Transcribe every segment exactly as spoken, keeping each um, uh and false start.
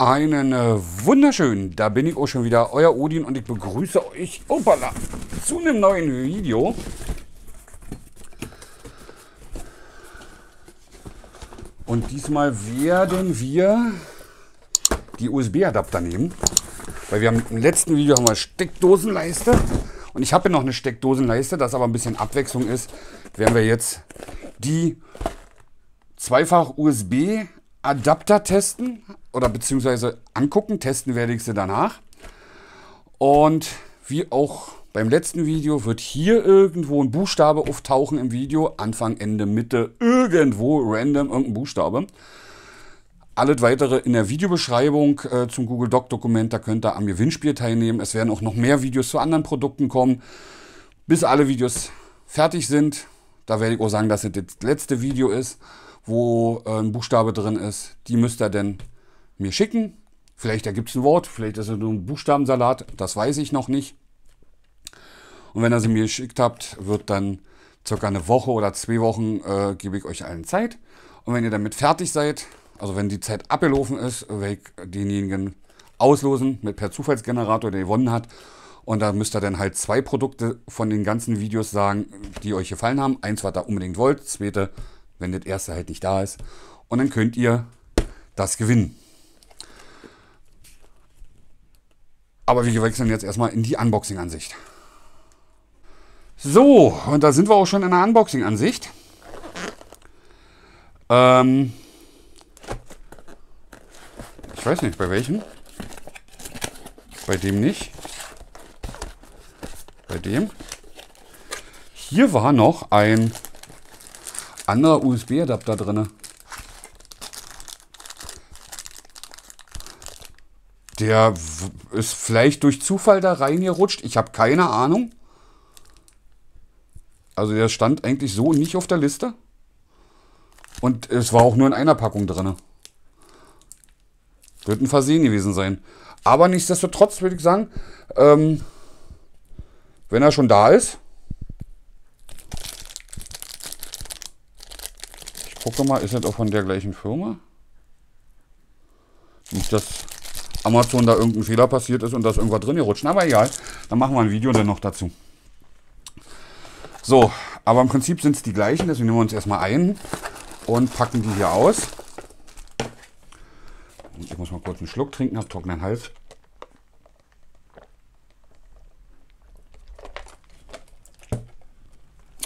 Einen äh, wunderschönen, da bin ich auch schon wieder, euer Odin, und ich begrüße euch opala, zu einem neuen Video. Und diesmal werden wir die U S B-Adapter nehmen, weil wir haben im letzten Video haben wir Steckdosenleiste und ich habe noch eine Steckdosenleiste, das aber ein bisschen Abwechslung ist, werden wir jetzt die Zweifach-U S B Adapter testen oder beziehungsweise angucken. Testen werde ich sie danach. Und wie auch beim letzten Video wird hier irgendwo ein Buchstabe auftauchen im Video. Anfang, Ende, Mitte, irgendwo random irgendein Buchstabe. Alles weitere in der Videobeschreibung äh, zum Google Doc Dokument. Da könnt ihr am Gewinnspiel teilnehmen. Es werden auch noch mehr Videos zu anderen Produkten kommen, bis alle Videos fertig sind. Da werde ich auch sagen, dass es das letzte Video ist, wo ein Buchstabe drin ist. Die müsst ihr denn mir schicken. Vielleicht ergibt es ein Wort, vielleicht ist es nur ein Buchstabensalat, das weiß ich noch nicht. Und wenn ihr sie mir geschickt habt, wird dann circa eine Woche oder zwei Wochen äh, gebe ich euch allen Zeit. Und wenn ihr damit fertig seid, also wenn die Zeit abgelaufen ist, werde ich denjenigen auslosen mit per Zufallsgenerator, der gewonnen hat. Und da müsst ihr dann halt zwei Produkte von den ganzen Videos sagen, die euch gefallen haben. Eins, was ihr unbedingt wollt, zweite, wenn das erste halt nicht da ist. Und dann könnt ihr das gewinnen. Aber wir wechseln jetzt erstmal in die Unboxing-Ansicht. So, und da sind wir auch schon in der Unboxing-Ansicht. Ähm ich weiß nicht, bei welchem. Bei dem nicht. Bei dem. Hier war noch ein anderer U S B-Adapter drin. Der ist vielleicht durch Zufall da reingerutscht. Ich habe keine Ahnung. Also der stand eigentlich so nicht auf der Liste. Und es war auch nur in einer Packung drin. Wird ein Versehen gewesen sein. Aber nichtsdestotrotz würde ich sagen, ähm, wenn er schon da ist, guck mal, ist das auch von der gleichen Firma? Nicht, dass Amazon da irgendein Fehler passiert ist und dass irgendwas drin gerutscht. Aber egal, dann machen wir ein Video dann noch dazu. So, aber im Prinzip sind es die gleichen, deswegen nehmen wir uns erstmal ein und packen die hier aus. Ich muss mal kurz einen Schluck trinken, habe trockenen Hals.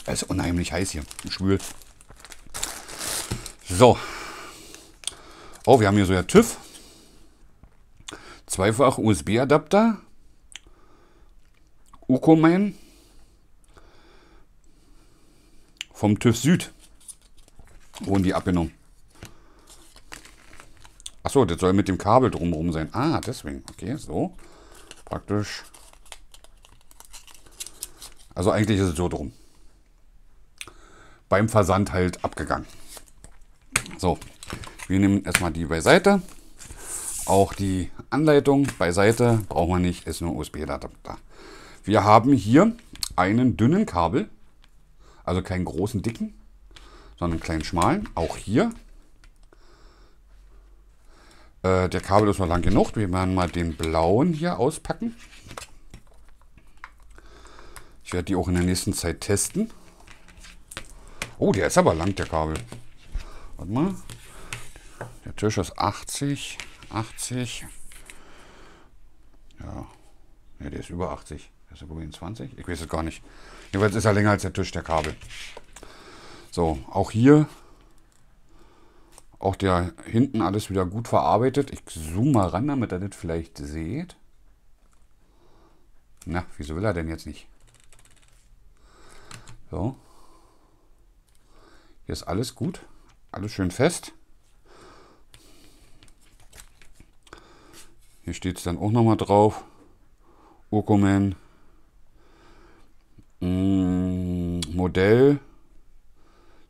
Es ist unheimlich heiß hier, schwül. So, oh, wir haben hier so ja TÜV, Zweifach U S B-Adapter, Ökomain vom TÜV Süd, wurden die abgenommen. Achso, das soll mit dem Kabel drumherum sein. Ah, deswegen, okay, so, praktisch. Also eigentlich ist es so drum. Beim Versand halt abgegangen. So, wir nehmen erstmal die beiseite. Auch die Anleitung beiseite brauchen wir nicht, ist nur U S B-Adapter. Wir haben hier einen dünnen Kabel, also keinen großen, dicken, sondern einen kleinen, schmalen. Auch hier. Äh, der Kabel ist noch lang genug. Wir werden mal den blauen hier auspacken. Ich werde die auch in der nächsten Zeit testen. Oh, der ist aber lang, der Kabel. Warte mal, der Tisch ist achtzig, achtzig, ja, ne, der ist über achtzig, der ist übrigens zwanzig, ich weiß es gar nicht, jeweils ist er länger als der Tisch, der Kabel. So, auch hier, auch der hinten alles wieder gut verarbeitet, ich zoome mal ran, damit ihr das vielleicht seht. Na, wieso will er denn jetzt nicht? So, hier ist alles gut. Alles schön fest. Hier steht es dann auch nochmal drauf. Ökomain. Mm, Modell.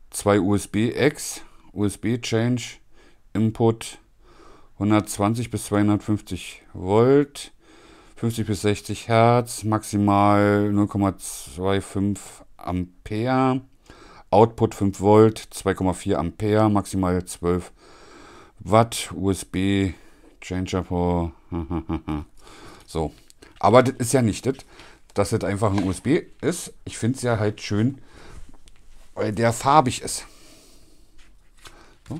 zwei U S B-X. U S B-Change. Input. hundertzwanzig bis zweihundertfünfzig Volt. fünfzig bis sechzig Hertz. Maximal null Komma fünfundzwanzig Ampere. Output fünf Volt, zwei Komma vier Ampere, maximal zwölf Watt, U S B Change for. So. Aber das ist ja nicht das, dass das einfach ein U S B ist. Ich finde es ja halt schön, weil der farbig ist. So,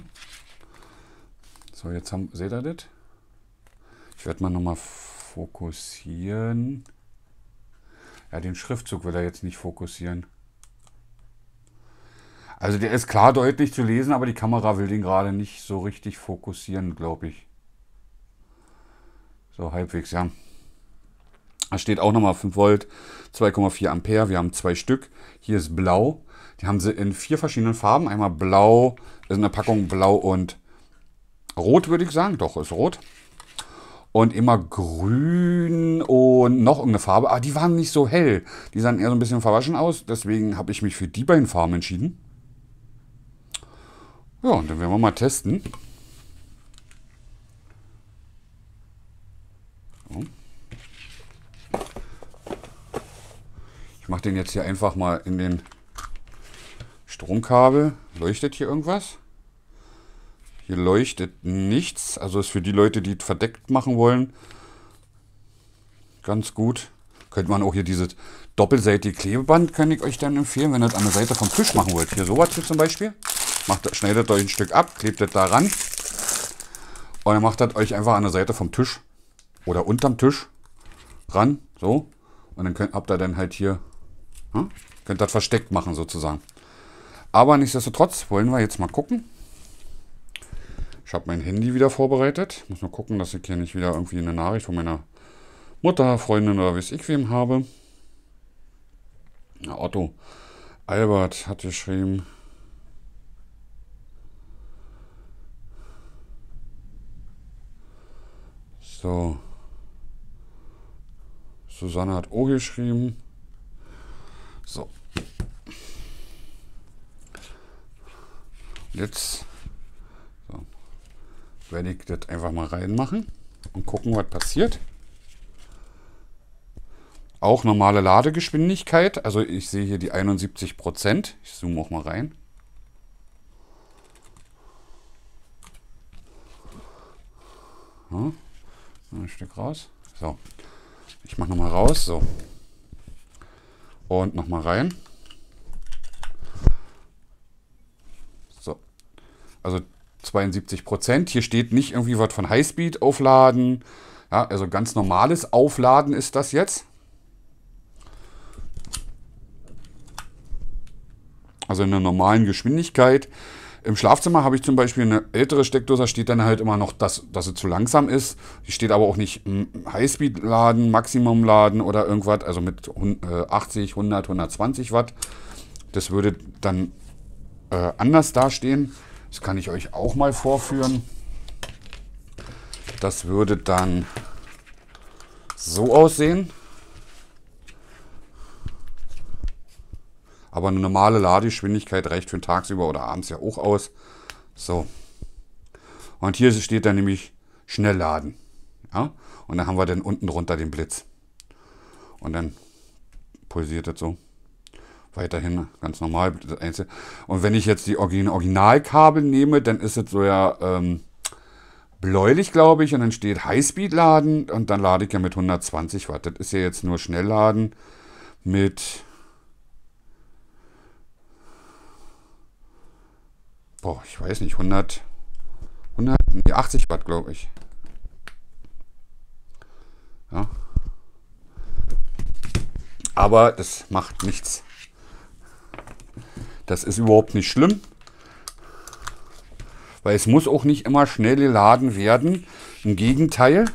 so jetzt haben, seht ihr das? Ich werde mal nochmal fokussieren. Ja, den Schriftzug will er jetzt nicht fokussieren. Also der ist klar deutlich zu lesen, aber die Kamera will den gerade nicht so richtig fokussieren, glaube ich. So, halbwegs, ja. Da steht auch nochmal fünf Volt, zwei Komma vier Ampere. Wir haben zwei Stück. Hier ist blau. Die haben sie in vier verschiedenen Farben. Einmal blau, das ist eine Packung blau und rot, würde ich sagen. Doch, ist rot. Und immer grün und noch irgendeine Farbe. Ah, die waren nicht so hell. Die sahen eher so ein bisschen verwaschen aus. Deswegen habe ich mich für die beiden Farben entschieden. Ja, und dann werden wir mal testen. So. Ich mache den jetzt hier einfach mal in den Stromkabel. Leuchtet hier irgendwas? Hier leuchtet nichts. Also ist für die Leute, die es verdeckt machen wollen, ganz gut. Könnte man auch hier dieses doppelseitige Klebeband, kann ich euch dann empfehlen, wenn ihr das an der Seite vom Tisch machen wollt. Hier sowas hier zum Beispiel. Macht, schneidet euch ein Stück ab, klebt das da ran und dann macht das euch einfach an der Seite vom Tisch oder unterm Tisch ran, so, und dann könnt, habt ihr dann halt hier, hm, könnt das versteckt machen sozusagen. Aber nichtsdestotrotz wollen wir jetzt mal gucken. Ich habe mein Handy wieder vorbereitet. Muss nur gucken, dass ich hier nicht wieder irgendwie eine Nachricht von meiner Mutter, Freundin oder weiß ich wem habe. Na, Otto Albert hat geschrieben... So, Susanne hat O geschrieben. So. Jetzt so, werde ich das einfach mal reinmachen und gucken, was passiert. Auch normale Ladegeschwindigkeit. Also ich sehe hier die einundsiebzig Prozent. Ich zoome auch mal rein. Ja. Ein Stück raus. So. Ich mache nochmal raus. So. Und nochmal rein. So. Also zweiundsiebzig Prozent. Hier steht nicht irgendwie was von Highspeed aufladen. Ja, also ganz normales Aufladen ist das jetzt. Also in einer normalen Geschwindigkeit. Im Schlafzimmer habe ich zum Beispiel eine ältere Steckdose, da steht dann halt immer noch, dass, dass sie zu langsam ist. Die steht aber auch nicht Highspeed-Laden, Maximum-Laden oder irgendwas, also mit achtzig, hundert, hundertzwanzig Watt. Das würde dann äh, anders dastehen. Das kann ich euch auch mal vorführen. Das würde dann so aussehen. Aber eine normale Ladegeschwindigkeit reicht für den tagsüber oder abends ja auch aus. So. Und hier steht dann nämlich schnell laden. Ja? Und dann haben wir dann unten drunter den Blitz. Und dann pulsiert das so. Weiterhin ganz normal. Das Einzige. Und wenn ich jetzt die Originalkabel nehme, dann ist es so ja ähm, bläulich, glaube ich. Und dann steht Highspeed laden. Und dann lade ich ja mit hundertzwanzig Watt. Das ist ja jetzt nur schnell laden mit... Boah, ich weiß nicht, hundert, hundert, nee, achtzig Watt, glaube ich. Ja. Aber das macht nichts. Das ist überhaupt nicht schlimm. Weil es muss auch nicht immer schnell geladen werden. Im Gegenteil,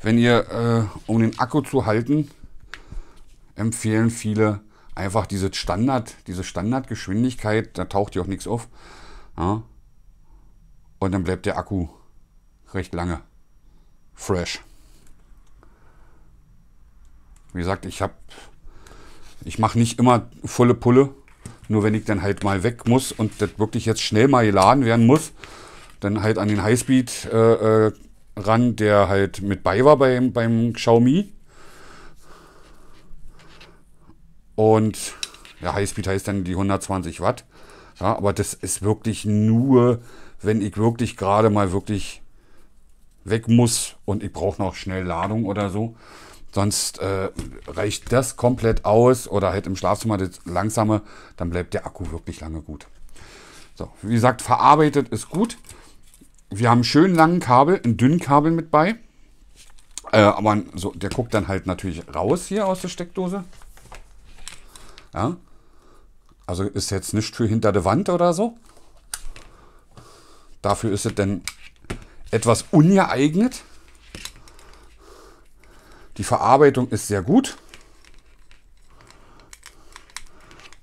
wenn ihr, äh, um den Akku zu halten, empfehlen viele... Einfach diese Standard, diese Standardgeschwindigkeit, da taucht ja auch nichts auf. Ja. Und dann bleibt der Akku recht lange fresh. Wie gesagt, ich habe, ich mache nicht immer volle Pulle, nur wenn ich dann halt mal weg muss und das wirklich jetzt schnell mal geladen werden muss, dann halt an den Highspeed äh, äh, ran, der halt mit bei war beim, beim Xiaomi. Und ja, Highspeed heißt dann die hundertzwanzig Watt. Ja, aber das ist wirklich nur, wenn ich wirklich gerade mal wirklich weg muss und ich brauche noch schnell Ladung oder so. Sonst äh, reicht das komplett aus oder halt im Schlafzimmer das langsame, dann bleibt der Akku wirklich lange gut. So, wie gesagt, verarbeitet ist gut. Wir haben einen schönen langen Kabel, einen dünnen Kabel mit bei. Äh, aber so, der guckt dann halt natürlich raus hier aus der Steckdose. Ja. Also ist jetzt nicht für hinter der Wand oder so. Dafür ist es dann etwas ungeeignet. Die Verarbeitung ist sehr gut.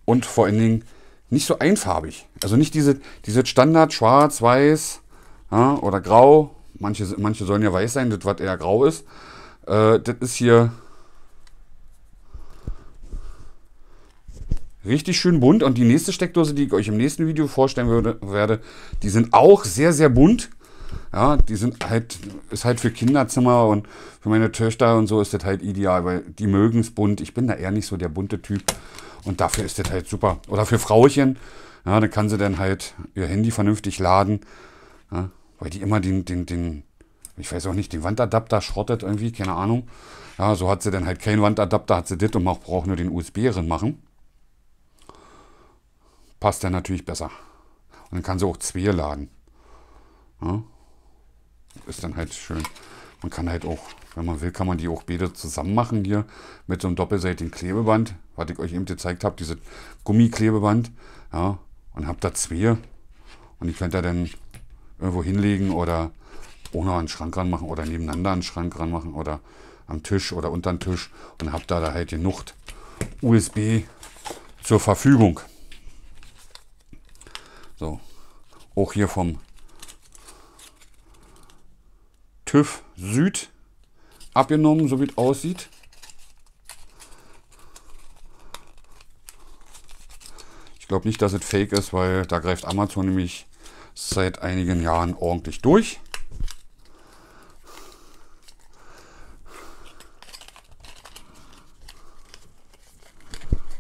Und vor allen Dingen nicht so einfarbig. Also nicht diese, diese Standard schwarz, weiß ja, oder grau. Manche, manche sollen ja weiß sein, das was eher grau ist. Äh, das ist hier richtig schön bunt. Und die nächste Steckdose, die ich euch im nächsten Video vorstellen würde, werde, die sind auch sehr, sehr bunt. Ja, die sind halt, ist halt für Kinderzimmer und für meine Töchter und so ist das halt ideal, weil die mögen es bunt. Ich bin da eher nicht so der bunte Typ und dafür ist das halt super. Oder für Frauchen, ja, dann kann sie dann halt ihr Handy vernünftig laden, ja, weil die immer den, den, den, ich weiß auch nicht, den Wandadapter schrottet irgendwie, keine Ahnung. Ja, so hat sie dann halt keinen Wandadapter, hat sie das und braucht nur den U S B drin machen. Passt dann natürlich besser. Und dann kann sie auch zwei laden. Ja. Ist dann halt schön. Man kann halt auch, wenn man will, kann man die auch beide zusammen machen hier mit so einem doppelseitigen Klebeband, was ich euch eben gezeigt habe, dieses Gummiklebeband. Ja, und habt da zwei. Und die könnt ihr dann irgendwo hinlegen oder ohne an den Schrank ranmachen oder nebeneinander an den Schrank ranmachen oder am Tisch oder unter den Tisch. Und habt da, da halt genug U S B zur Verfügung. So, auch hier vom TÜV Süd abgenommen, so wie es aussieht. Ich glaube nicht, dass es fake ist, weil da greift Amazon nämlich seit einigen Jahren ordentlich durch.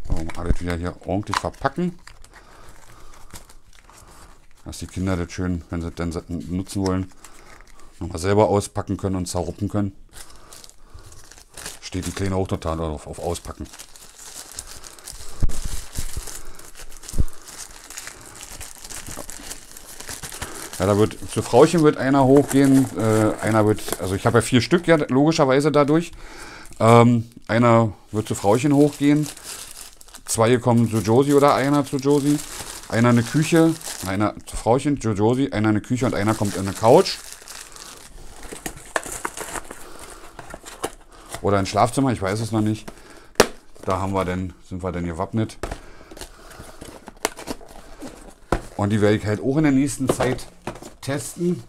Warum alles wieder hier ordentlich verpacken? Dass die Kinder das schön, wenn sie es dann nutzen wollen, nochmal selber auspacken können und zerruppen können. Steht die Kleine auch total darauf, auf Auspacken. Ja, da wird, zu Frauchen wird einer hochgehen, äh, einer wird, also ich habe ja vier Stück, ja, logischerweise dadurch. Ähm, einer wird zu Frauchen hochgehen, zwei kommen zu Josie oder einer zu Josie, einer eine Küche, einer zu Frauchen, zu Josie, einer eine Küche und einer kommt in eine Couch. Oder ein Schlafzimmer, ich weiß es noch nicht. Da haben wir denn, sind wir denn gewappnet. Und die werde ich halt auch in der nächsten Zeit testen.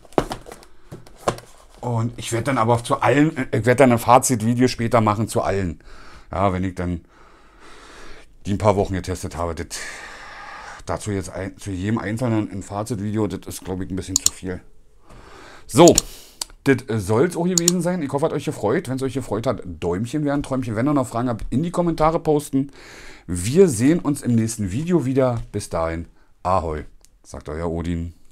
Und ich werde dann aber zu allen, ich werde dann ein Fazitvideo später machen zu allen. Ja, wenn ich dann die ein paar Wochen getestet habe. Das, dazu jetzt ein, zu jedem Einzelnen ein Fazitvideo, das ist glaube ich ein bisschen zu viel. So. Das soll es auch gewesen sein. Ich hoffe, es hat euch gefreut. Wenn es euch gefreut hat, Däumchen wären, Träumchen. Wenn ihr noch Fragen habt, in die Kommentare posten. Wir sehen uns im nächsten Video wieder. Bis dahin, Ahoi, sagt euer Odin.